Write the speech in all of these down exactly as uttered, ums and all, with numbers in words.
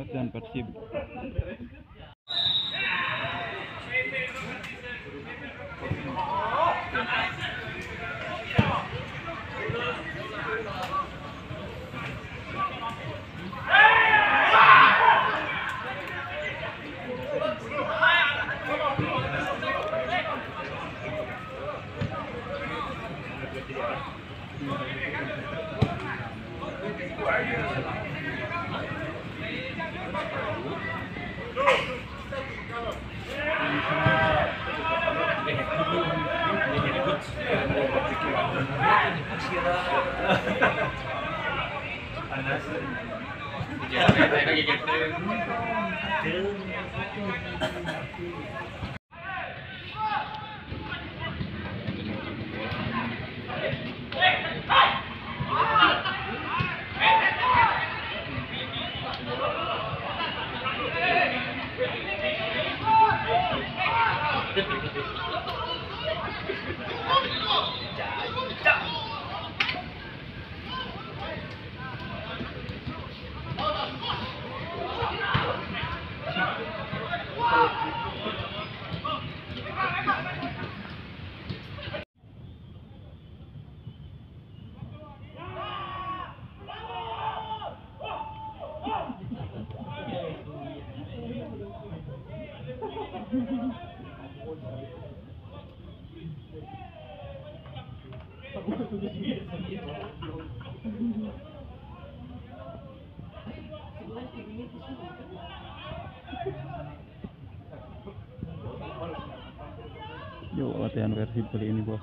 Aku dan Persib. Yuk latihan versi kali ini bos.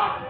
What?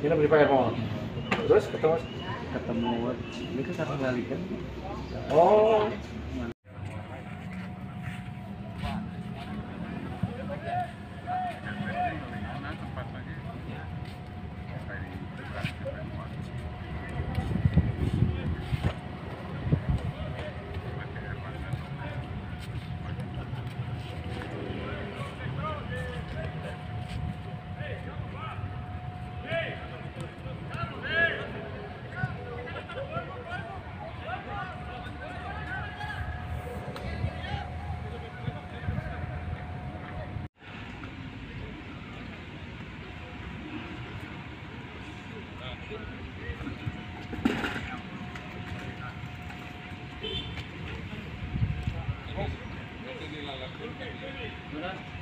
Ini beli pakai phone. Terus ketemu ketemu ini kan satu kali kan. Oh. Gracias.